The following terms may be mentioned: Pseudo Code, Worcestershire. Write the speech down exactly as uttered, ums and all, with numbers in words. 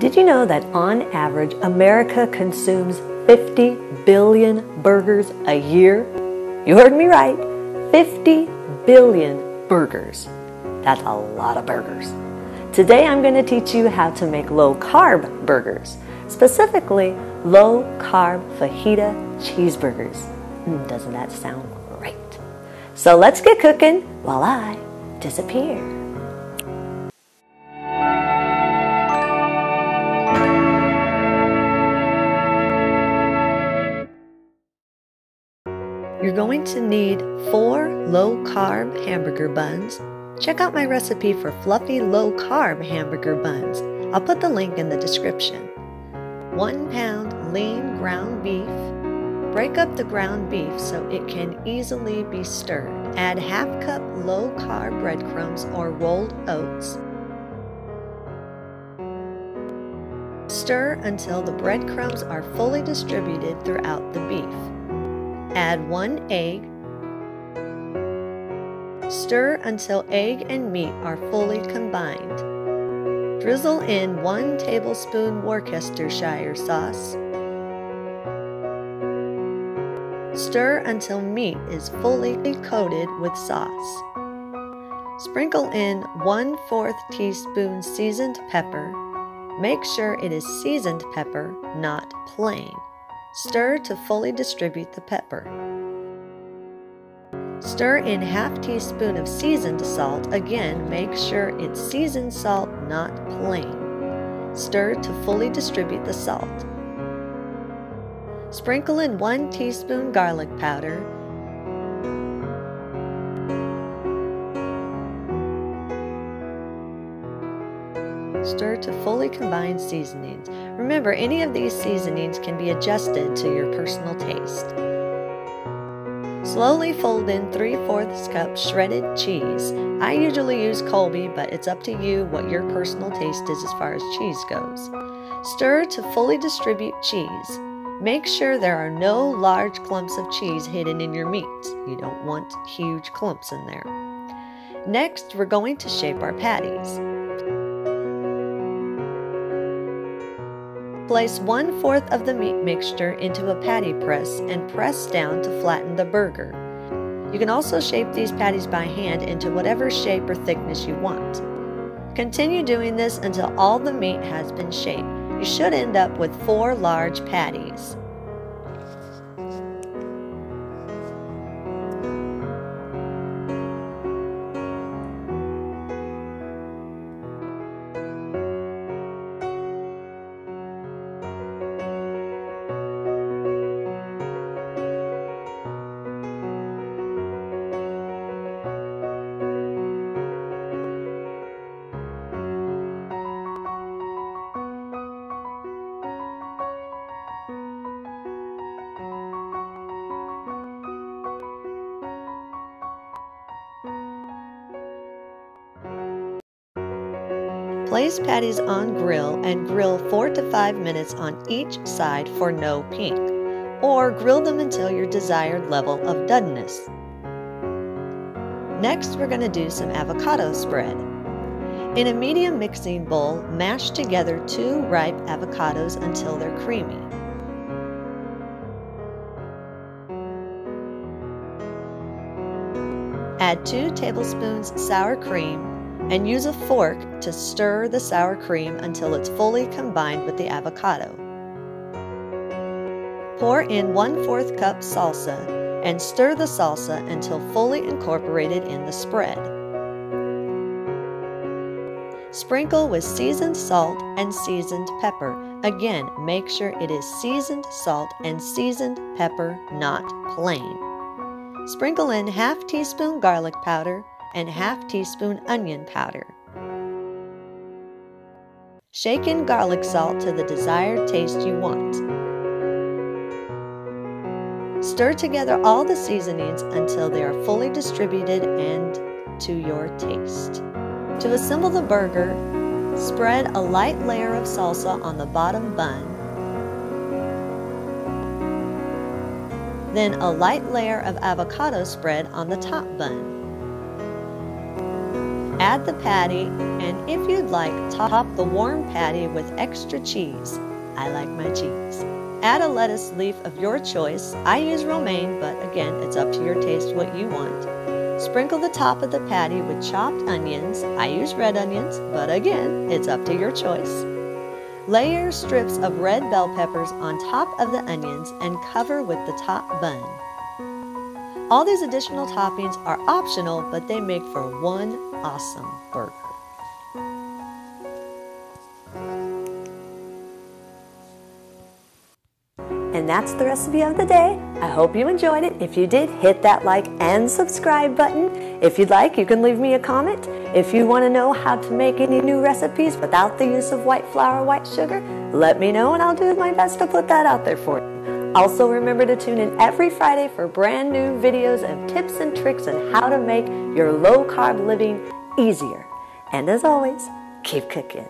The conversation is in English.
Did you know that on average, America consumes fifty billion burgers a year? You heard me right, fifty billion burgers. That's a lot of burgers. Today I'm going to teach you how to make low-carb burgers, specifically low-carb fajita cheeseburgers. Mm, doesn't that sound great? So let's get cooking while I disappear. You're going to need four low-carb hamburger buns. Check out my recipe for fluffy low-carb hamburger buns. I'll put the link in the description. One pound lean ground beef. Break up the ground beef so it can easily be stirred. Add half cup low-carb breadcrumbs or rolled oats. Stir until the breadcrumbs are fully distributed throughout the beef. Add one egg. Stir until egg and meat are fully combined. Drizzle in one tablespoon Worcestershire sauce. Stir until meat is fully coated with sauce. Sprinkle in one fourth teaspoon seasoned pepper. Make sure it is seasoned pepper, not plain. Stir to fully distribute the pepper. Stir in half teaspoon of seasoned salt. Again, make sure it's seasoned salt, not plain. Stir to fully distribute the salt. Sprinkle in one teaspoon garlic powder. Stir to fully combine seasonings. Remember, any of these seasonings can be adjusted to your personal taste. Slowly fold in three fourths cup shredded cheese. I usually use Colby, but it's up to you what your personal taste is as far as cheese goes. Stir to fully distribute cheese. Make sure there are no large clumps of cheese hidden in your meat. You don't want huge clumps in there. Next, we're going to shape our patties. Place one fourth of the meat mixture into a patty press and press down to flatten the burger. You can also shape these patties by hand into whatever shape or thickness you want. Continue doing this until all the meat has been shaped. You should end up with four large patties. Place patties on grill and grill four to five minutes on each side for no pink, or grill them until your desired level of doneness. Next, we're going to do some avocado spread. In a medium mixing bowl, mash together two ripe avocados until they're creamy. Add two tablespoons sour cream and use a fork to stir the sour cream until it's fully combined with the avocado. Pour in one fourth cup salsa and stir the salsa until fully incorporated in the spread. Sprinkle with seasoned salt and seasoned pepper. Again, make sure it is seasoned salt and seasoned pepper, not plain. Sprinkle in half teaspoon garlic powder and half teaspoon onion powder. Shake in garlic salt to the desired taste you want. Stir together all the seasonings until they are fully distributed and to your taste. To assemble the burger, spread a light layer of salsa on the bottom bun, then a light layer of avocado spread on the top bun. Add the patty, and if you'd like, top the warm patty with extra cheese. I like my cheese. Add a lettuce leaf of your choice. I use romaine, but again, it's up to your taste what you want. Sprinkle the top of the patty with chopped onions. I use red onions, but again, it's up to your choice. Layer strips of red bell peppers on top of the onions and cover with the top bun. All these additional toppings are optional, but they make for one awesome burger. And that's the recipe of the day. I hope you enjoyed it. If you did, hit that like and subscribe button. If you'd like, you can leave me a comment. If you want to know how to make any new recipes without the use of white flour or white sugar, let me know and I'll do my best to put that out there for you. Also remember to tune in every Friday for brand new videos of tips and tricks on how to make your low-carb living easier. And as always, keep cooking.